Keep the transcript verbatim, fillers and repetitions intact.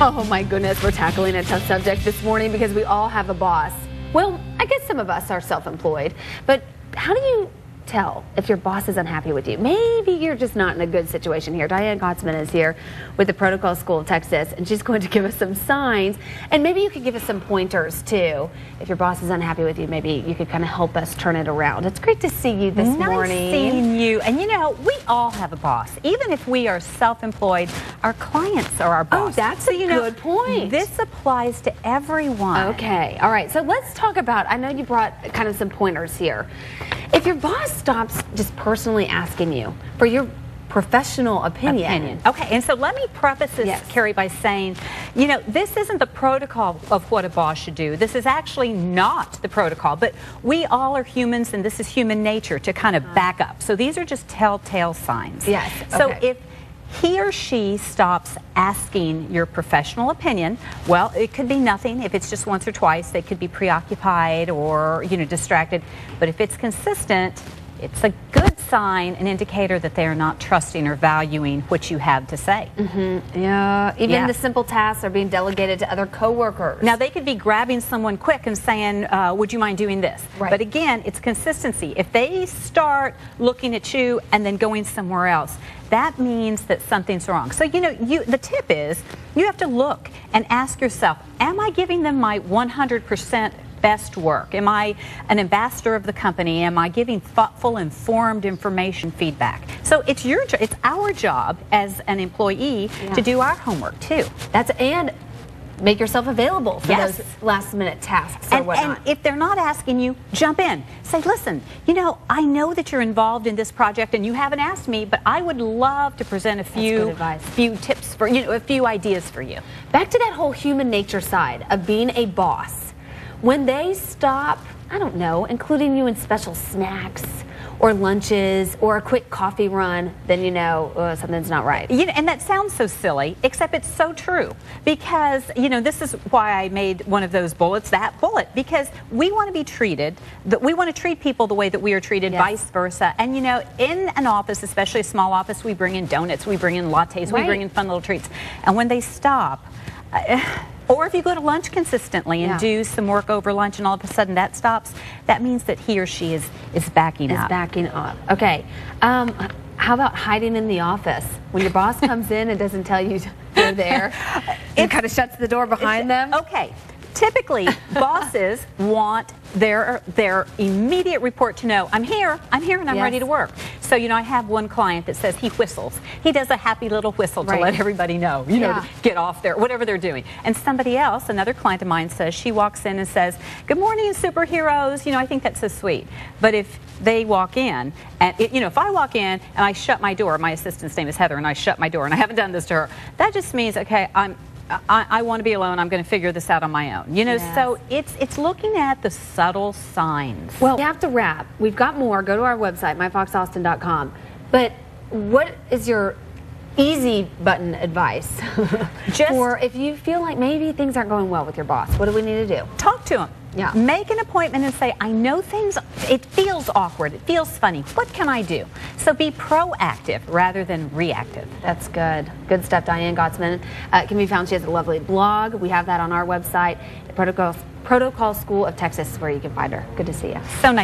Oh my goodness, we're tackling a tough subject this morning because we all have a boss. Well, I guess some of us are self-employed, but how do you tell if your boss is unhappy with you? Maybe you're just not in a good situation here. Diane Gottsman is here with the Protocol School of Texas, and she's going to give us some signs, and maybe you could give us some pointers too. If your boss is unhappy with you, maybe you could kind of help us turn it around. It's great to see you this nice morning. Nice seeing you. And you know, we all have a boss. Even if we are self-employed, our clients are our boss. Oh, that's so, a you know, good point. This applies to everyone. Okay. All right. So let's talk about, I know you brought kind of some pointers here. If your boss stops just personally asking you for your professional opinion. opinion. Okay, and so let me preface this, yes, Carrie, by saying, you know, this isn't the protocol of what a boss should do. This is actually not the protocol, but we all are humans, and this is human nature to kind of back up. So these are just telltale signs. Yes, okay. So if he or she stops asking your professional opinion, well, it could be nothing. If it's just once or twice, they could be preoccupied or, you know, distracted. But if it's consistent, it's a good sign, an indicator that they are not trusting or valuing what you have to say. Mm-hmm. Yeah, even yeah. the simple tasks are being delegated to other coworkers. Now, they could be grabbing someone quick and saying, uh, would you mind doing this? Right. But again, it's consistency. If they start looking at you and then going somewhere else, that means that something's wrong. So, you know, you, the tip is you have to look and ask yourself, am I giving them my one hundred percent best work? Am I an ambassador of the company? Am I giving thoughtful, informed information feedback? So it's your, it's our job as an employee yeah. to do our homework too. That's and make yourself available for yes. those last-minute tasks or and, whatnot. And if they're not asking you, jump in. Say, listen, you know, I know that you're involved in this project and you haven't asked me, but I would love to present a few few tips for you, know, a few ideas for you. Back to that whole human nature side of being a boss. When they stop, I don't know, including you in special snacks or lunches or a quick coffee run, then you know uh, something's not right. You know, and that sounds so silly, except it's so true, because you know this is why I made one of those bullets, that bullet, because we want to be treated, that we want to treat people the way that we are treated, yes. vice versa. And you know, in an office, especially a small office, we bring in donuts, we bring in lattes, right. we bring in fun little treats, and when they stop. Uh, Or if you go to lunch consistently and yeah. do some work over lunch and all of a sudden that stops, that means that he or she is, is backing is up. Is backing up. Okay. Um, how about hiding in the office? When your boss comes in and doesn't tell you they're there, it kind of shuts the door behind them. Okay. Typically, bosses want their their immediate report to know, I'm here, I'm here, and I'm yes. ready to work. So, you know, I have one client that says he whistles. He does a happy little whistle right. to let everybody know, you yeah. know, to get off there, whatever they're doing. And somebody else, another client of mine, says, she walks in and says, good morning, superheroes. You know, I think that's so sweet. But if they walk in, and, it, you know, if I walk in and I shut my door, my assistant's name is Heather, and I shut my door, and I haven't done this to her, that just means, okay, I'm... I, I want to be alone. I'm going to figure this out on my own. You know, yes. so it's it's looking at the subtle signs. Well, we have to wrap. We've got more. Go to our website, my fox austin dot com. But what is your easy button advice? Just or if you feel like maybe things aren't going well with your boss, what do we need to do? Talk to him. Yeah. Make an appointment and say, I know things, it feels awkward, it feels funny, what can I do? So be proactive rather than reactive. That's good. Good stuff. Diane Gottsman uh, can be found. She has a lovely blog. We have that on our website, the Protocol, Protocol School of Texas, is where you can find her. Good to see you. So nice.